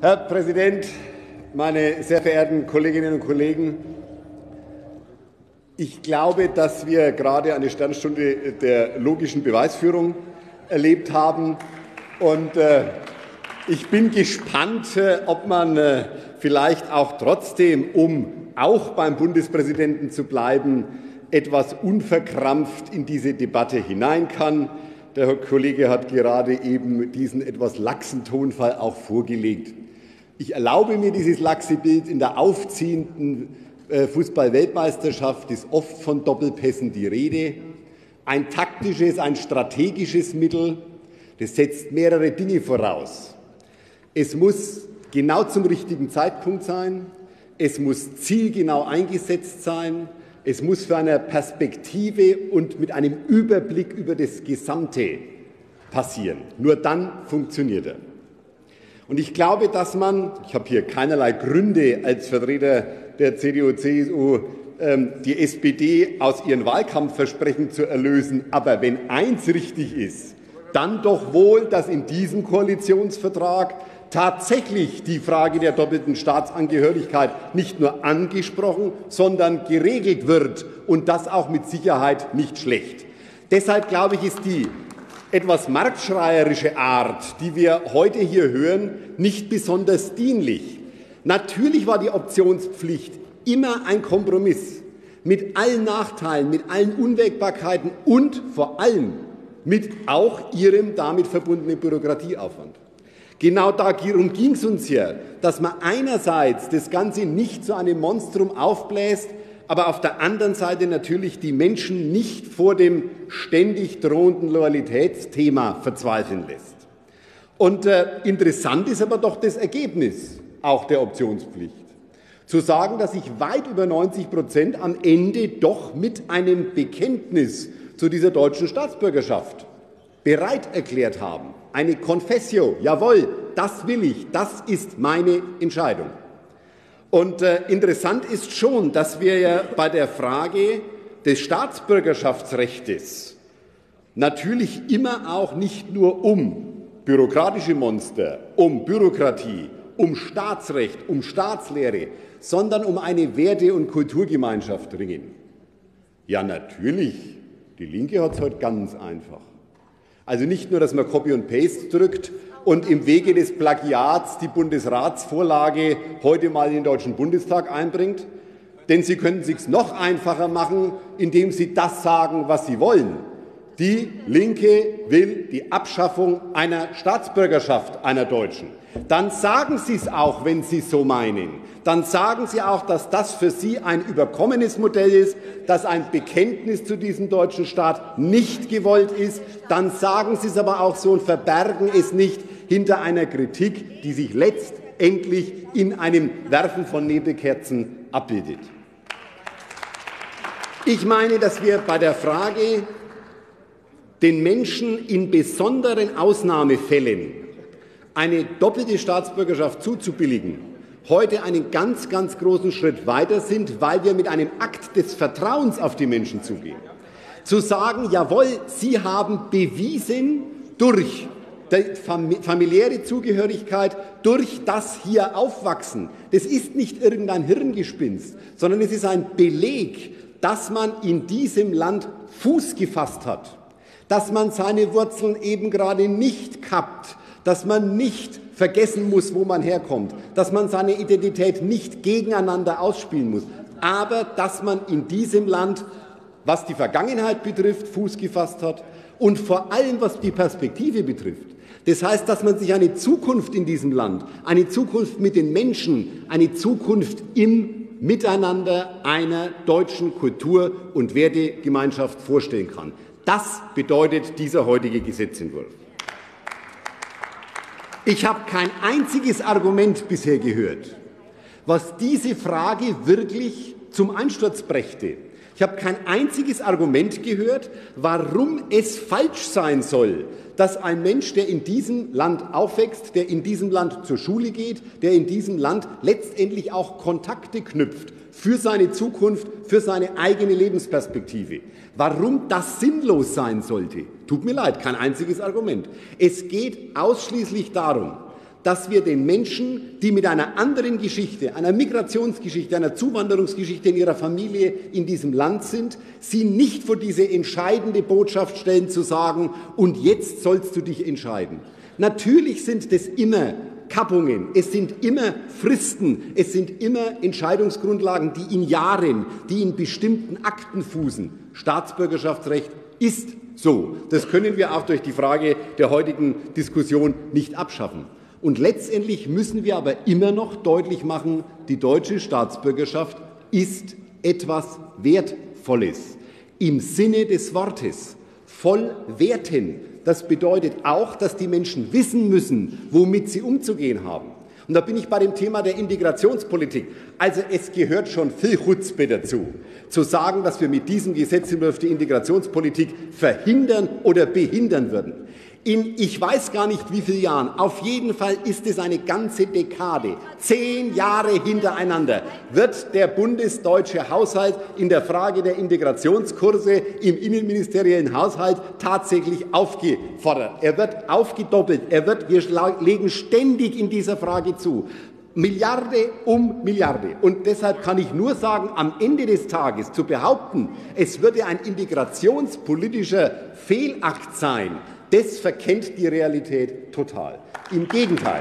Herr Präsident, meine sehr verehrten Kolleginnen und Kollegen! Ich glaube, dass wir gerade eine Sternstunde der logischen Beweisführung erlebt haben. Und ich bin gespannt, ob man vielleicht auch trotzdem, um auch beim Bundespräsidenten zu bleiben, etwas unverkrampft in diese Debatte hinein kann. Der Herr Kollege hat gerade eben diesen etwas laxen Tonfall auch vorgelegt. Ich erlaube mir dieses laxe Bild. In der aufziehenden Fußball-Weltmeisterschaft ist oft von Doppelpässen die Rede. Ein taktisches, ein strategisches Mittel, das setzt mehrere Dinge voraus. Es muss genau zum richtigen Zeitpunkt sein. Es muss zielgenau eingesetzt sein. Es muss für eine Perspektive und mit einem Überblick über das Gesamte passieren. Nur dann funktioniert er. Und ich glaube, dass man, ich habe hier keinerlei Gründe als Vertreter der CDU/CSU, die SPD aus ihren Wahlkampfversprechen zu erlösen, aber wenn eins richtig ist, dann doch wohl, dass in diesem Koalitionsvertrag tatsächlich die Frage der doppelten Staatsangehörigkeit nicht nur angesprochen, sondern geregelt wird, und das auch mit Sicherheit nicht schlecht. Deshalb glaube ich, ist die etwas marktschreierische Art, die wir heute hier hören, nicht besonders dienlich. Natürlich war die Optionspflicht immer ein Kompromiss mit allen Nachteilen, mit allen Unwägbarkeiten und vor allem mit auch ihrem damit verbundenen Bürokratieaufwand. Genau darum ging es uns hier, dass man einerseits das Ganze nicht zu einem Monstrum aufbläst, aber auf der anderen Seite natürlich die Menschen nicht vor dem ständig drohenden Loyalitätsthema verzweifeln lässt. Und interessant ist aber doch das Ergebnis auch der Optionspflicht. Zu sagen, dass sich weit über 90% am Ende doch mit einem Bekenntnis zu dieser deutschen Staatsbürgerschaft bereit erklärt haben. Eine Confessio, jawohl, das will ich, das ist meine Entscheidung. Und interessant ist schon, dass wir ja bei der Frage des Staatsbürgerschaftsrechts natürlich immer auch nicht nur um bürokratische Monster, um Bürokratie, um Staatsrecht, um Staatslehre, sondern um eine Werte- und Kulturgemeinschaft ringen. Ja, natürlich, die Linke hat es heute ganz einfach. Also nicht nur, dass man Copy und Paste drückt und im Wege des Plagiats die Bundesratsvorlage heute mal in den Deutschen Bundestag einbringt, denn Sie könnten es sich noch einfacher machen, indem Sie das sagen, was Sie wollen. Die Linke will die Abschaffung einer Staatsbürgerschaft einer Deutschen. Dann sagen Sie es auch, wenn Sie es so meinen. Dann sagen Sie auch, dass das für Sie ein überkommenes Modell ist, dass ein Bekenntnis zu diesem deutschen Staat nicht gewollt ist. Dann sagen Sie es aber auch so und verbergen es nicht hinter einer Kritik, die sich letztendlich in einem Werfen von Nebelkerzen abbildet. Ich meine, dass wir bei der Frage, den Menschen in besonderen Ausnahmefällen eine doppelte Staatsbürgerschaft zuzubilligen, heute einen ganz, ganz großen Schritt weiter sind, weil wir mit einem Akt des Vertrauens auf die Menschen zugehen. Zu sagen, jawohl, Sie haben bewiesen durch die familiäre Zugehörigkeit, durch das hier Aufwachsen. Das ist nicht irgendein Hirngespinst, sondern es ist ein Beleg, dass man in diesem Land Fuß gefasst hat, dass man seine Wurzeln eben gerade nicht kappt, dass man nicht vergessen muss, wo man herkommt, dass man seine Identität nicht gegeneinander ausspielen muss, aber dass man in diesem Land, was die Vergangenheit betrifft, Fuß gefasst hat und vor allem, was die Perspektive betrifft. Das heißt, dass man sich eine Zukunft in diesem Land, eine Zukunft mit den Menschen, eine Zukunft im Miteinander einer deutschen Kultur- und Wertegemeinschaft vorstellen kann. Das bedeutet dieser heutige Gesetzentwurf. Ich habe kein einziges Argument bisher gehört, was diese Frage wirklich zum Einsturz brächte. Ich habe kein einziges Argument gehört, warum es falsch sein soll, dass ein Mensch, der in diesem Land aufwächst, der in diesem Land zur Schule geht, der in diesem Land letztendlich auch Kontakte knüpft für seine Zukunft, für seine eigene Lebensperspektive, warum das sinnlos sein sollte. Tut mir leid, kein einziges Argument. Es geht ausschließlich darum, dass wir den Menschen, die mit einer anderen Geschichte, einer Migrationsgeschichte, einer Zuwanderungsgeschichte in ihrer Familie in diesem Land sind, sie nicht vor diese entscheidende Botschaft stellen, zu sagen, und jetzt sollst du dich entscheiden. Natürlich sind das immer Kappungen, es sind immer Fristen, es sind immer Entscheidungsgrundlagen, die in Jahren, die in bestimmten Akten fußen. Staatsbürgerschaftsrecht ist so. Das können wir auch durch die Frage der heutigen Diskussion nicht abschaffen. Und letztendlich müssen wir aber immer noch deutlich machen, die deutsche Staatsbürgerschaft ist etwas Wertvolles im Sinne des Wortes. Voll werten. Das bedeutet auch, dass die Menschen wissen müssen, womit sie umzugehen haben. Und da bin ich bei dem Thema der Integrationspolitik. Also es gehört schon viel Chuzpe dazu, zu sagen, dass wir mit diesem Gesetzentwurf die Integrationspolitik verhindern oder behindern würden. In ich weiß gar nicht wie vielen Jahren, auf jeden Fall ist es eine ganze Dekade, 10 Jahre hintereinander, wird der bundesdeutsche Haushalt in der Frage der Integrationskurse im innenministeriellen Haushalt tatsächlich aufgefordert. Er wird aufgedoppelt, wir legen ständig in dieser Frage zu. Milliarde um Milliarde. Und deshalb kann ich nur sagen, am Ende des Tages zu behaupten, es würde ein integrationspolitischer Fehlakt sein, das verkennt die Realität total. Im Gegenteil.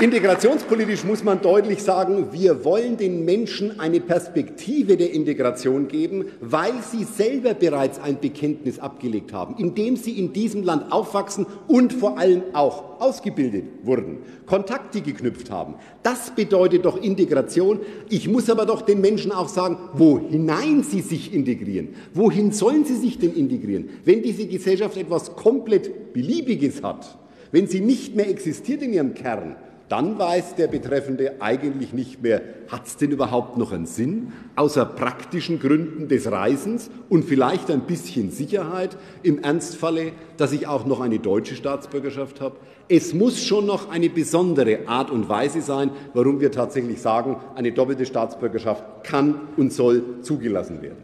Integrationspolitisch muss man deutlich sagen, wir wollen den Menschen eine Perspektive der Integration geben, weil sie selber bereits ein Bekenntnis abgelegt haben, indem sie in diesem Land aufwachsen und vor allem auch ausgebildet wurden, Kontakte geknüpft haben. Das bedeutet doch Integration. Ich muss aber doch den Menschen auch sagen, wohinein sie sich integrieren. Wohin sollen sie sich denn integrieren? Wenn diese Gesellschaft etwas komplett Beliebiges hat, wenn sie nicht mehr existiert in ihrem Kern, dann weiß der Betreffende eigentlich nicht mehr, hat es denn überhaupt noch einen Sinn, außer praktischen Gründen des Reisens und vielleicht ein bisschen Sicherheit im Ernstfalle, dass ich auch noch eine deutsche Staatsbürgerschaft habe. Es muss schon noch eine besondere Art und Weise sein, warum wir tatsächlich sagen, eine doppelte Staatsbürgerschaft kann und soll zugelassen werden.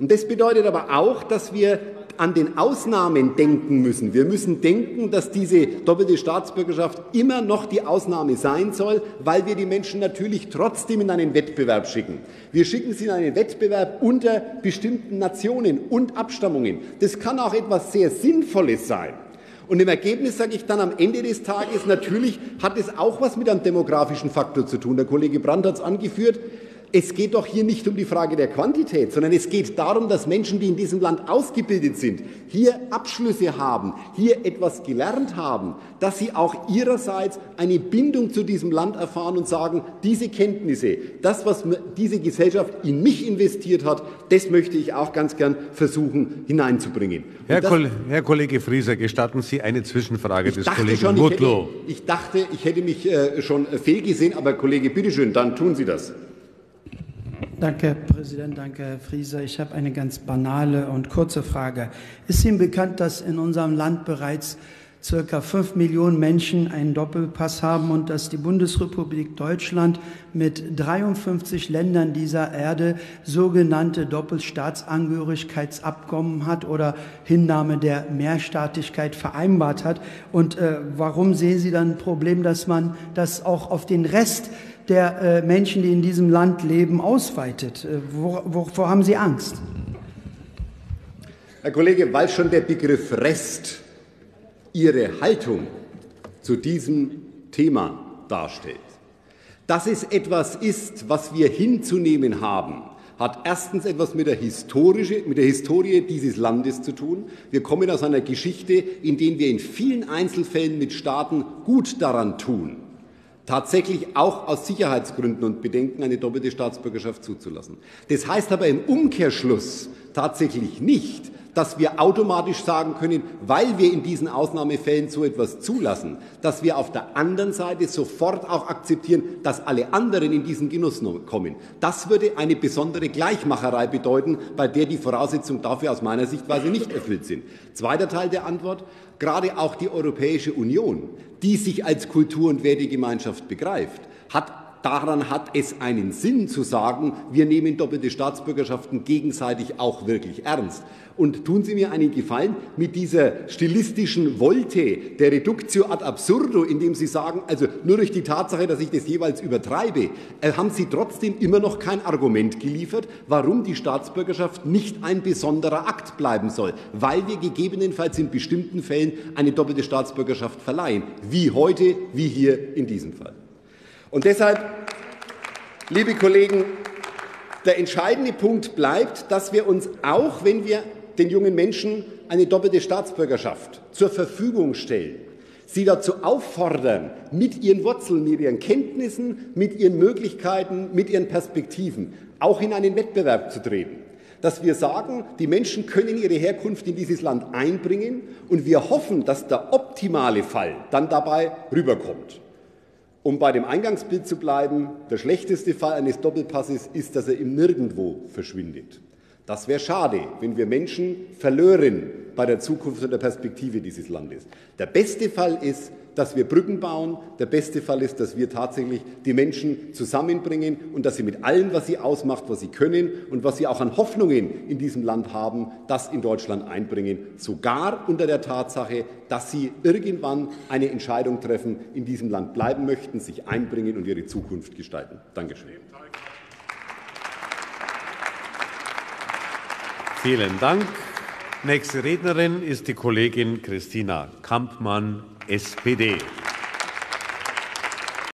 Und das bedeutet aber auch, dass wir an den Ausnahmen denken müssen. Wir müssen denken, dass diese doppelte Staatsbürgerschaft immer noch die Ausnahme sein soll, weil wir die Menschen natürlich trotzdem in einen Wettbewerb schicken. Wir schicken sie in einen Wettbewerb unter bestimmten Nationen und Abstammungen. Das kann auch etwas sehr Sinnvolles sein. Und im Ergebnis sage ich dann am Ende des Tages, natürlich hat es auch was mit einem demografischen Faktor zu tun. Der Kollege Brandt hat es angeführt. Es geht doch hier nicht um die Frage der Quantität, sondern es geht darum, dass Menschen, die in diesem Land ausgebildet sind, hier Abschlüsse haben, hier etwas gelernt haben, dass sie auch ihrerseits eine Bindung zu diesem Land erfahren und sagen, diese Kenntnisse, das, was diese Gesellschaft in mich investiert hat, das möchte ich auch ganz gern versuchen hineinzubringen. Herr Kollege Frieser, gestatten Sie eine Zwischenfrage des Kollegen Mutlu? Ich dachte, ich hätte mich schon fehlgesehen, aber Kollege, bitteschön, dann tun Sie das. Danke, Herr Präsident. Danke, Herr Frieser. Ich habe eine ganz banale und kurze Frage. Ist Ihnen bekannt, dass in unserem Land bereits ca. 5 Millionen Menschen einen Doppelpass haben und dass die Bundesrepublik Deutschland mit 53 Ländern dieser Erde sogenannte Doppelstaatsangehörigkeitsabkommen hat oder Hinnahme der Mehrstaatigkeit vereinbart hat? Und warum sehen Sie dann ein Problem, dass man das auch auf den Rest der Menschen, die in diesem Land leben, ausweitet? Wovor haben Sie Angst? Herr Kollege, weil schon der Begriff Rest Ihre Haltung zu diesem Thema darstellt. Dass es etwas ist, was wir hinzunehmen haben, hat erstens etwas mit der Historie dieses Landes zu tun. Wir kommen aus einer Geschichte, in der wir in vielen Einzelfällen mit Staaten gut daran tun, tatsächlich auch aus Sicherheitsgründen und Bedenken eine doppelte Staatsbürgerschaft zuzulassen. Das heißt aber im Umkehrschluss tatsächlich nicht, dass wir automatisch sagen können, weil wir in diesen Ausnahmefällen so etwas zulassen, dass wir auf der anderen Seite sofort auch akzeptieren, dass alle anderen in diesen Genuss kommen. Das würde eine besondere Gleichmacherei bedeuten, bei der die Voraussetzungen dafür aus meiner Sichtweise nicht erfüllt sind. Zweiter Teil der Antwort. Gerade auch die Europäische Union, die sich als Kultur- und Wertegemeinschaft begreift, hat daran hat es einen Sinn zu sagen, wir nehmen doppelte Staatsbürgerschaften gegenseitig auch wirklich ernst. Und tun Sie mir einen Gefallen mit dieser stilistischen Volte der Reductio ad absurdo, indem Sie sagen, also nur durch die Tatsache, dass ich das jeweils übertreibe, haben Sie trotzdem immer noch kein Argument geliefert, warum die Staatsbürgerschaft nicht ein besonderer Akt bleiben soll, weil wir gegebenenfalls in bestimmten Fällen eine doppelte Staatsbürgerschaft verleihen, wie heute, wie hier in diesem Fall. Und deshalb, liebe Kollegen, der entscheidende Punkt bleibt, dass wir uns, auch wenn wir den jungen Menschen eine doppelte Staatsbürgerschaft zur Verfügung stellen, sie dazu auffordern, mit ihren Wurzeln, mit ihren Kenntnissen, mit ihren Möglichkeiten, mit ihren Perspektiven auch in einen Wettbewerb zu treten. Dass wir sagen, die Menschen können ihre Herkunft in dieses Land einbringen und wir hoffen, dass der optimale Fall dann dabei rüberkommt. Um bei dem Eingangsbild zu bleiben, der schlechteste Fall eines Doppelpasses ist, dass er im Nirgendwo verschwindet. Das wäre schade, wenn wir Menschen verlören bei der Zukunft und der Perspektive dieses Landes. Der beste Fall ist, dass wir Brücken bauen. Der beste Fall ist, dass wir tatsächlich die Menschen zusammenbringen und dass sie mit allem, was sie ausmacht, was sie können und was sie auch an Hoffnungen in diesem Land haben, das in Deutschland einbringen. Sogar unter der Tatsache, dass sie irgendwann eine Entscheidung treffen, in diesem Land bleiben möchten, sich einbringen und ihre Zukunft gestalten. Dankeschön. Vielen Dank. Nächste Rednerin ist die Kollegin Christina Kampmann, SPD.